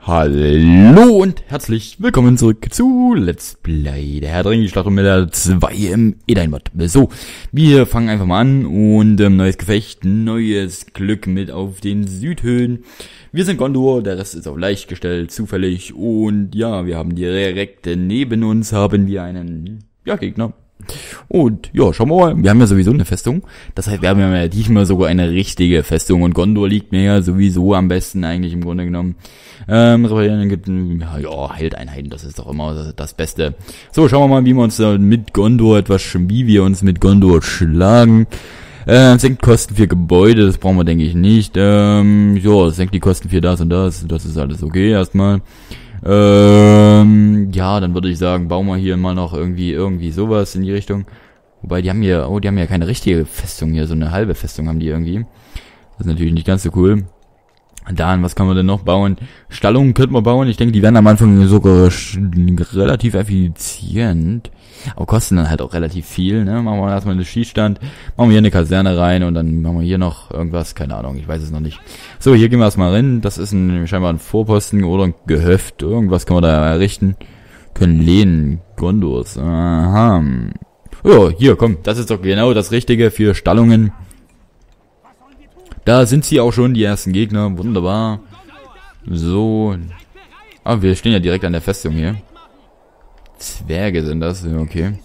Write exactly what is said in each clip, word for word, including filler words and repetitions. Hallo und herzlich willkommen zurück zu Let's Play, der Herr der Ringe, Schlacht um Mittelerde zwei im Edain Mod. So, wir fangen einfach mal an und ähm, neues Gefecht, neues Glück mit auf den Südhöhen. Wir sind Gondor, der Rest ist auf leicht gestellt, zufällig und ja, wir haben direkt neben uns haben wir einen ja, Gegner. Und ja, schauen wir mal, wir haben ja sowieso eine Festung, das heißt, wir haben ja diesmal sogar eine richtige Festung und Gondor liegt mir ja sowieso am besten eigentlich im Grunde genommen. Ähm, ja, Heldeinheiten, das ist doch immer das Beste. So, schauen wir mal, wie wir uns mit Gondor etwas, wie wir uns mit Gondor schlagen. Ähm, senkt Kosten für Gebäude, das brauchen wir denke ich nicht. Ähm, ja, senkt die Kosten für das und das, das ist alles okay erstmal. Ähm, ja, dann würde ich sagen, bauen wir hier mal noch irgendwie, irgendwie sowas in die Richtung. Wobei, die haben hier, oh, die haben ja keine richtige Festung hier, so eine halbe Festung haben die irgendwie. Das ist natürlich nicht ganz so cool. Dann, was kann man denn noch bauen? Stallungen könnten wir bauen. Ich denke, die werden am Anfang sogar relativ effizient. Aber kosten dann halt auch relativ viel, ne? Machen wir erstmal einen Schießstand. Machen wir hier eine Kaserne rein und dann machen wir hier noch irgendwas. Keine Ahnung, ich weiß es noch nicht. So, hier gehen wir erstmal rein. Das ist ein, scheinbar ein Vorposten oder ein Gehöft. Irgendwas kann man da errichten. Können Lehnen, Gondors. Aha. Ja, hier, komm. Das ist doch genau das Richtige für Stallungen. Da sind sie auch schon, die ersten Gegner. Wunderbar. So. Ah, wir stehen ja direkt an der Festung hier. Zwerge sind das. Okay.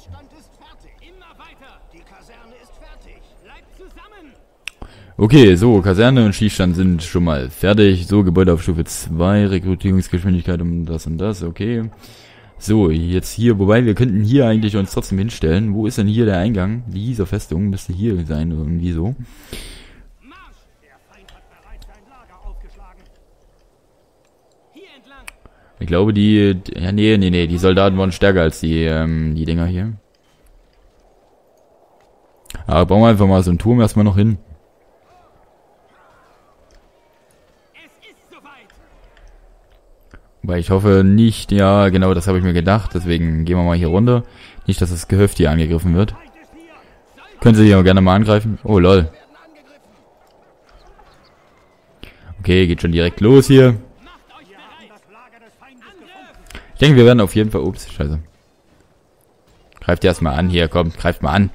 Okay, so. Kaserne und Schießstand sind schon mal fertig. So, Gebäude auf Stufe zwei. Rekrutierungsgeschwindigkeit um das und das. Okay. So, jetzt hier. Wobei, wir könnten hier eigentlich uns trotzdem hinstellen. Wo ist denn hier der Eingang? Diese Festung müsste hier sein. Irgendwie so. Ich glaube, die... Ja, nee, nee, nee. Die Soldaten waren stärker als die, ähm, die Dinger hier. Aber bauen wir einfach mal so einen Turm erstmal noch hin. Weil ich hoffe nicht... Ja, genau, das habe ich mir gedacht. Deswegen gehen wir mal hier runter. Nicht, dass das Gehöft hier angegriffen wird. Können Sie hier auch gerne mal angreifen. Oh, lol. Okay, geht schon direkt los hier. Ich denke, wir werden auf jeden Fall... Ups, scheiße. Greift erstmal an. Hier, kommt, greift mal an.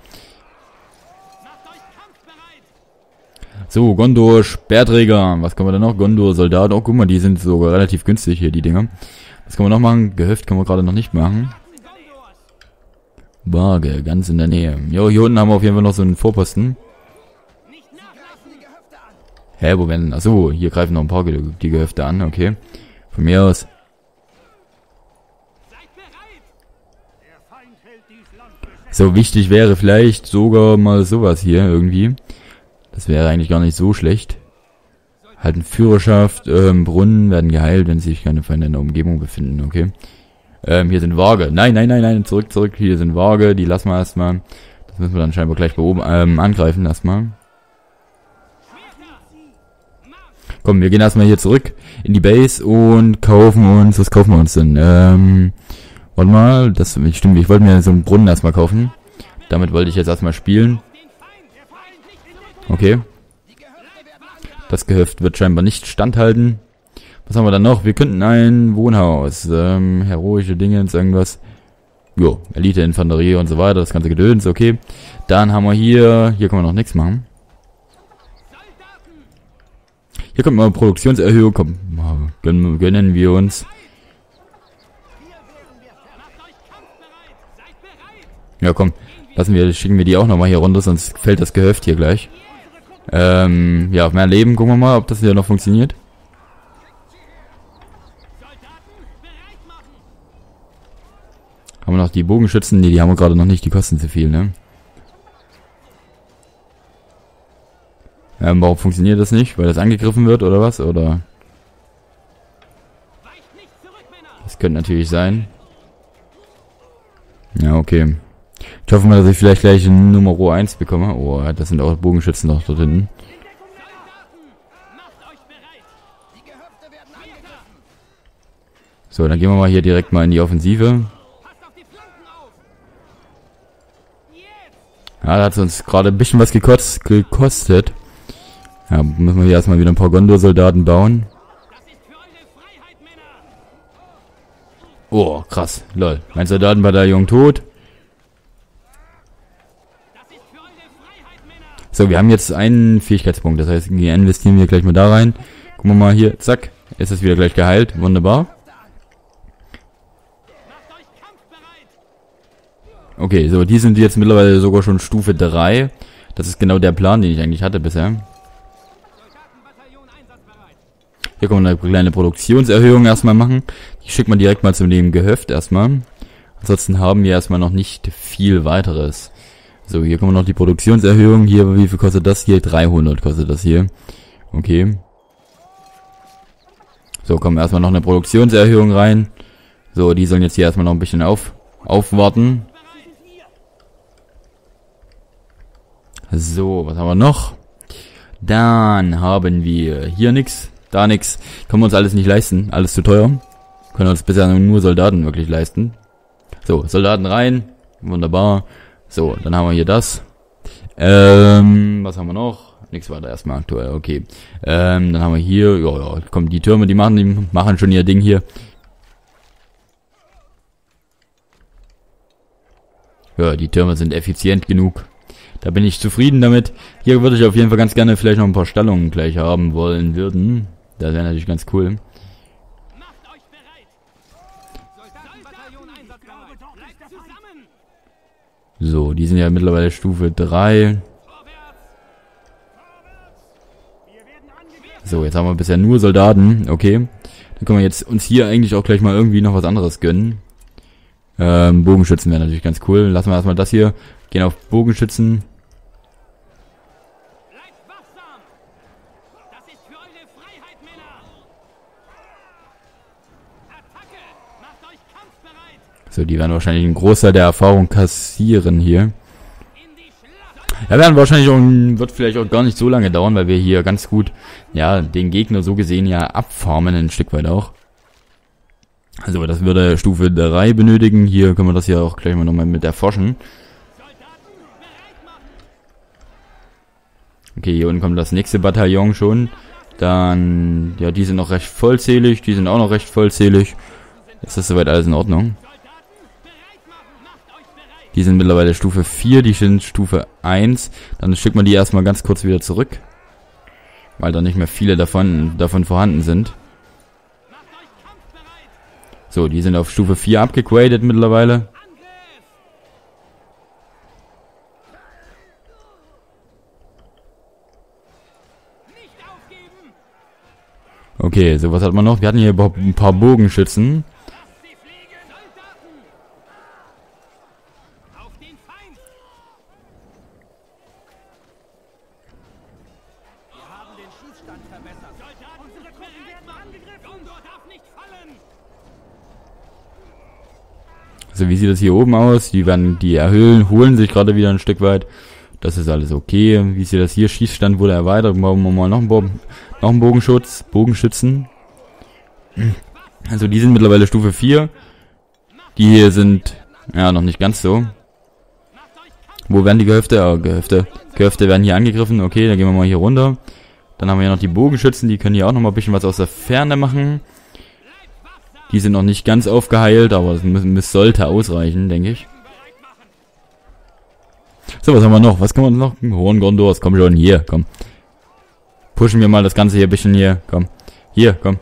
So, Gondor, Speerträger. Was können wir denn noch? Gondor, Soldat. Oh, guck mal, die sind sogar relativ günstig hier, die Dinger. Was können wir noch machen? Gehöft können wir gerade noch nicht machen. Waage, ganz in der Nähe. Jo, hier unten haben wir auf jeden Fall noch so einen Vorposten. Hä, wo werden... Achso, hier greifen noch ein paar die Gehöfte an. Okay, von mir aus... So wichtig wäre vielleicht sogar mal sowas hier irgendwie. Das wäre eigentlich gar nicht so schlecht. Halten Führerschaft, ähm, Brunnen werden geheilt, wenn sich keine Feinde in der Umgebung befinden, okay. Ähm, hier sind Waage. Nein, nein, nein, nein, zurück, zurück. Hier sind Waage, die lassen wir erstmal. Das müssen wir dann scheinbar gleich bei oben ähm, angreifen erstmal. Komm, wir gehen erstmal hier zurück in die Base und kaufen uns, was kaufen wir uns denn? Ähm... Warte mal, das stimmt, ich wollte mir so einen Brunnen erstmal kaufen. Damit wollte ich jetzt erstmal spielen. Okay. Das Gehöft wird scheinbar nicht standhalten. Was haben wir dann noch? Wir könnten ein Wohnhaus. Ähm, heroische Dinge, irgendwas. Jo, Elite, Infanterie und so weiter. Das ganze Gedöns, okay. Dann haben wir hier... Hier können wir noch nichts machen. Hier kommt mal eine Produktionserhöhung. Komm, gönnen, gönnen wir uns. Ja, komm, lassen wir, schicken wir die auch nochmal hier runter, sonst fällt das Gehöft hier gleich. Ähm, ja, auf mehr Leben, gucken wir mal, ob das hier noch funktioniert. Haben wir noch die Bogenschützen? Ne, die haben wir gerade noch nicht, die kosten zu viel, ne? Ähm, warum funktioniert das nicht? Weil das angegriffen wird, oder was? Oder? Das könnte natürlich sein. Ja, okay. Ich hoffe mal, dass ich vielleicht gleich Nummer eins bekomme. Oh, das sind auch Bogenschützen noch dort hinten. So, dann gehen wir mal hier direkt mal in die Offensive. Ja, da hat es uns gerade ein bisschen was gekotzt, gekostet. Ja, müssen wir hier erstmal wieder ein paar Gondor-Soldaten bauen. Oh, krass. Lol. Mein Soldatenbataillon tot. So, wir haben jetzt einen Fähigkeitspunkt. Das heißt, wir investieren wir gleich mal da rein. Gucken wir mal hier. Zack. Ist es wieder gleich geheilt. Wunderbar. Okay, so, die sind jetzt mittlerweile sogar schon Stufe drei. Das ist genau der Plan, den ich eigentlich hatte bisher. Hier können wir eine kleine Produktionserhöhung erstmal machen. Die schickt man direkt mal zu dem Gehöft erstmal. Ansonsten haben wir erstmal noch nicht viel weiteres. So, hier kommen noch die Produktionserhöhung. Hier, wie viel kostet das hier? dreihundert kostet das hier. Okay. So, kommen erstmal noch eine Produktionserhöhung rein. So, die sollen jetzt hier erstmal noch ein bisschen auf, aufwarten. So, was haben wir noch? Dann haben wir hier nichts, da nichts. Können wir uns alles nicht leisten, alles zu teuer. Können uns bisher nur Soldaten wirklich leisten. So, Soldaten rein, wunderbar. So, dann haben wir hier das. Ähm, was haben wir noch? Nichts weiter erstmal aktuell, okay. Ähm, dann haben wir hier, ja, ja, kommen die Türme, die machen, die machen schon ihr Ding hier. Ja, die Türme sind effizient genug. Da bin ich zufrieden damit. Hier würde ich auf jeden Fall ganz gerne vielleicht noch ein paar Stallungen gleich haben wollen würden. Das wäre natürlich ganz cool. So, die sind ja mittlerweile Stufe drei. So, jetzt haben wir bisher nur Soldaten. Okay. Dann können wir jetzt uns hier eigentlich auch gleich mal irgendwie noch was anderes gönnen. Ähm, Bogenschützen wäre natürlich ganz cool. Lassen wir erstmal das hier. Gehen auf Bogenschützen. So, die werden wahrscheinlich einen Großteil der Erfahrung kassieren hier. Ja, werden wahrscheinlich auch, wird vielleicht auch gar nicht so lange dauern, weil wir hier ganz gut, ja, den Gegner so gesehen ja abfarmen ein Stück weit auch. Also, das würde Stufe drei benötigen. Hier können wir das ja auch gleich mal nochmal mit erforschen. Okay, hier unten kommt das nächste Bataillon schon. Dann, ja, die sind noch recht vollzählig. Die sind auch noch recht vollzählig. Ist das soweit alles in Ordnung? Die sind mittlerweile Stufe vier, die sind Stufe eins. Dann schickt man die erstmal ganz kurz wieder zurück. Weil da nicht mehr viele davon, davon vorhanden sind. So, die sind auf Stufe vier abgegradet mittlerweile. Okay, so was hat man noch? Wir hatten hier überhaupt ein paar Bogenschützen. Also wie sieht das hier oben aus? Die werden, die erhöhen, holen sich gerade wieder ein Stück weit. Das ist alles okay. Wie sieht das hier? Schießstand wurde erweitert. Machen wir mal noch einen, Bo noch einen Bogenschutz, Bogenschützen. Also die sind mittlerweile Stufe vier. Die hier sind, ja, noch nicht ganz so. Wo werden die Gehöfte? Ah, Gehöfte. Gehöfte werden hier angegriffen. Okay, dann gehen wir mal hier runter. Dann haben wir hier noch die Bogenschützen. Die können hier auch noch mal ein bisschen was aus der Ferne machen. Die sind noch nicht ganz aufgeheilt, aber es sollte ausreichen, denke ich. So, was haben wir noch? Was können wir noch? Horn Gondors, komm schon, hier, komm. Pushen wir mal das Ganze hier ein bisschen hier, komm. Hier, komm.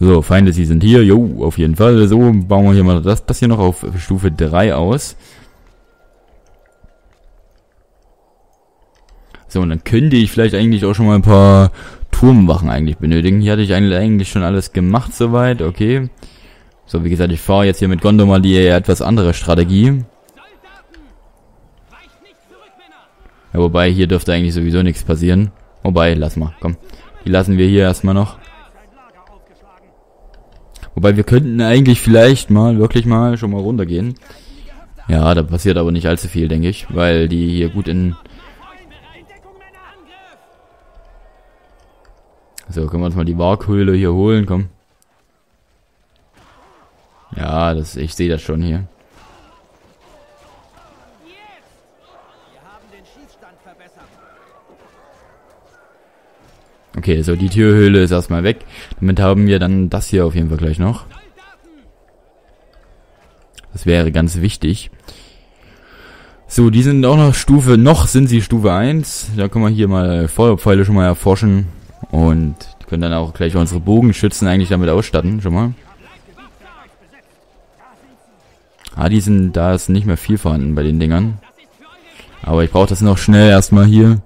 So, Feinde, sie sind hier, jo, auf jeden Fall. So, bauen wir hier mal das, das hier noch auf Stufe drei aus. So, und dann könnte ich vielleicht eigentlich auch schon mal ein paar Turmwachen eigentlich benötigen. Hier hatte ich eigentlich schon alles gemacht soweit, okay. So, wie gesagt, ich fahre jetzt hier mit Gondor mal die etwas andere Strategie. Ja, wobei, hier dürfte eigentlich sowieso nichts passieren. Wobei, lass mal, komm. Die lassen wir hier erstmal noch. Wobei, wir könnten eigentlich vielleicht mal, wirklich mal, schon mal runtergehen. Ja, da passiert aber nicht allzu viel, denke ich, weil die hier gut in... So, können wir uns mal die Warkhöhle hier holen, komm. Ja, das, ich sehe das schon hier. den Schießstand verbessern. Okay, so die Türhöhle ist erstmal weg. Damit haben wir dann das hier auf jeden Fall gleich noch. Das wäre ganz wichtig. So, die sind auch noch Stufe, noch sind sie Stufe eins. Da können wir hier mal Feuerpfeile schon mal erforschen. Und können dann auch gleich unsere Bogenschützen eigentlich damit ausstatten, schon mal. Ah, die sind, da ist nicht mehr viel vorhanden bei den Dingern. Aber ich brauche das noch schnell erstmal hier.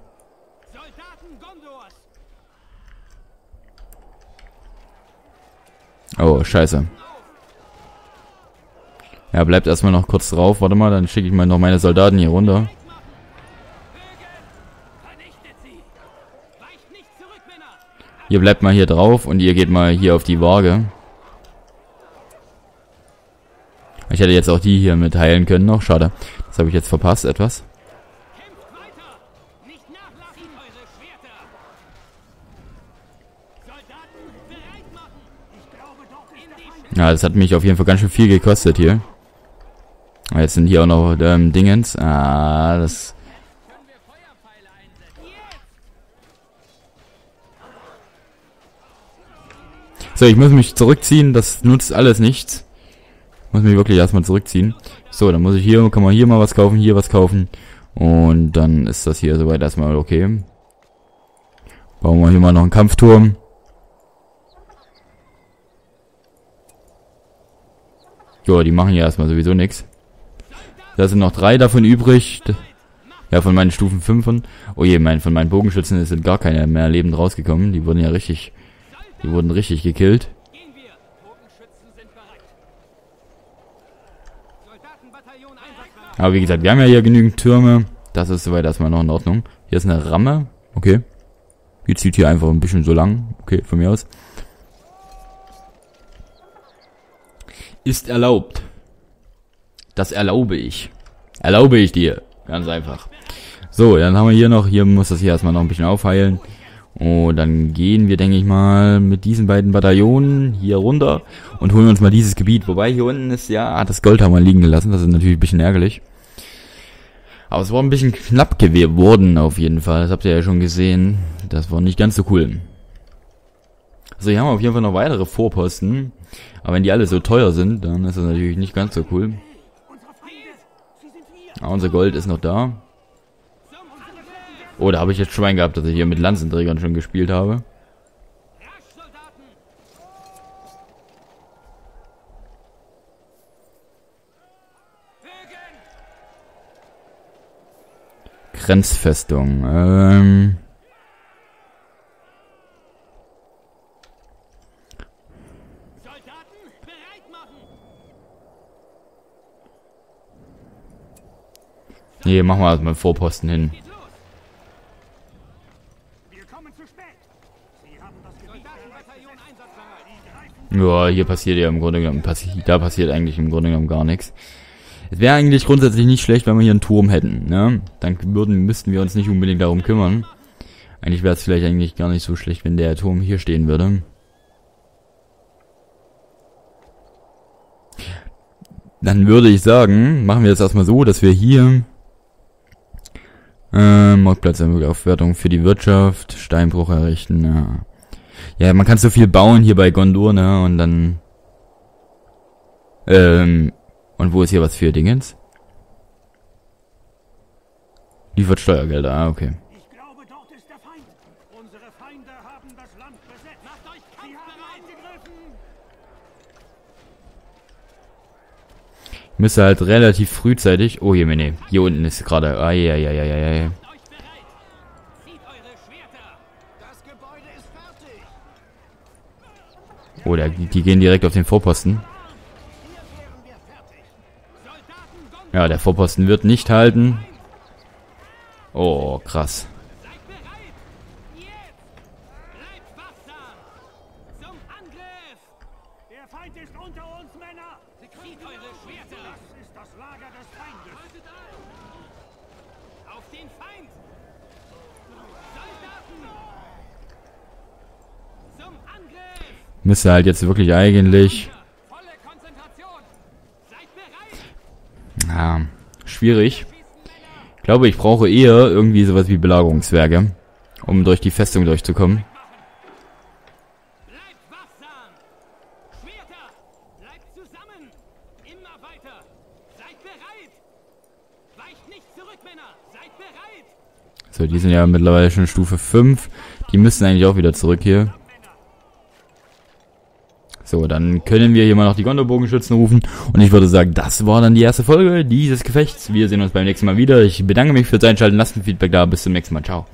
Oh, scheiße. Ja, bleibt erstmal noch kurz drauf. Warte mal, dann schicke ich mal noch meine Soldaten hier runter. Ihr bleibt mal hier drauf und ihr geht mal hier auf die Waage. Ich hätte jetzt auch die hier mit heilen können noch. Schade. Das habe ich jetzt verpasst etwas. Ja, das hat mich auf jeden Fall ganz schön viel gekostet hier. Jetzt sind hier auch noch ähm, Dingens. Ah, das... So, ich muss mich zurückziehen. Das nutzt alles nichts. Ich muss mich wirklich erstmal zurückziehen. So, dann muss ich hier... Kann man hier mal was kaufen, hier was kaufen. Und dann ist das hier soweit erstmal okay. Bauen wir hier mal noch einen Kampfturm. Joa, die machen ja erstmal sowieso nichts. Da sind noch drei davon übrig. Ja, von meinen Stufen fünfern. Oh je, mein, von meinen Bogenschützen sind gar keine mehr lebend rausgekommen. Die wurden ja richtig... Die wurden richtig gekillt. Aber wie gesagt, wir haben ja hier genügend Türme. Das ist soweit erstmal noch in Ordnung. Hier ist eine Ramme. Okay. Die zieht hier einfach ein bisschen so lang. Okay, von mir aus. Ist erlaubt. Das erlaube ich. Erlaube ich dir. Ganz einfach. So, dann haben wir hier noch, hier muss das hier erstmal noch ein bisschen aufheilen. Und dann gehen wir, denke ich mal, mit diesen beiden Bataillonen hier runter und holen uns mal dieses Gebiet. Wobei hier unten ist, ja, das Gold haben wir liegen gelassen. Das ist natürlich ein bisschen ärgerlich. Aber es war ein bisschen knapp geworden auf jeden Fall. Das habt ihr ja schon gesehen. Das war nicht ganz so cool. Also hier haben wir auf jeden Fall noch weitere Vorposten. Aber wenn die alle so teuer sind, dann ist das natürlich nicht ganz so cool. Ah, unser Gold ist noch da. Oh, da habe ich jetzt Schwein gehabt, dass ich hier mit Lanzenträgern schon gespielt habe. Grenzfestung. Ähm... Nee, machen wir erstmal einen Vorposten hin. Ja, hier passiert ja im Grunde genommen, da passiert eigentlich im Grunde genommen gar nichts. Es wäre eigentlich grundsätzlich nicht schlecht, wenn wir hier einen Turm hätten, ne? Dann würden, müssten wir uns nicht unbedingt darum kümmern. Eigentlich wäre es vielleicht eigentlich gar nicht so schlecht, wenn der Turm hier stehen würde. Dann würde ich sagen, machen wir jetzt erstmal so, dass wir hier äh, Marktplatz, Aufwertung für die Wirtschaft, Steinbruch errichten, ja. Ja, man kann so viel bauen hier bei Gondor, ne, und dann, ähm, und wo ist hier was für Dingens? Liefert Steuergelder, ah, okay. Müsste halt relativ frühzeitig... Oh, hier, nee. Hier unten ist gerade... Ah, ja, ja, ja, ja, ja. Oh, der, die gehen direkt auf den Vorposten. Ja, der Vorposten wird nicht halten. Oh, krass. Müsste halt jetzt wirklich eigentlich... Ja, schwierig. Ich glaube, ich brauche eher irgendwie sowas wie Belagerungswerke, um durch die Festung durchzukommen. So, die sind ja mittlerweile schon Stufe fünf. Die müssen eigentlich auch wieder zurück hier. So, dann können wir hier mal noch die Gondorbogenschützen rufen. Und ich würde sagen, das war dann die erste Folge dieses Gefechts. Wir sehen uns beim nächsten Mal wieder. Ich bedanke mich fürs Einschalten. Lasst ein Feedback da. Bis zum nächsten Mal. Ciao.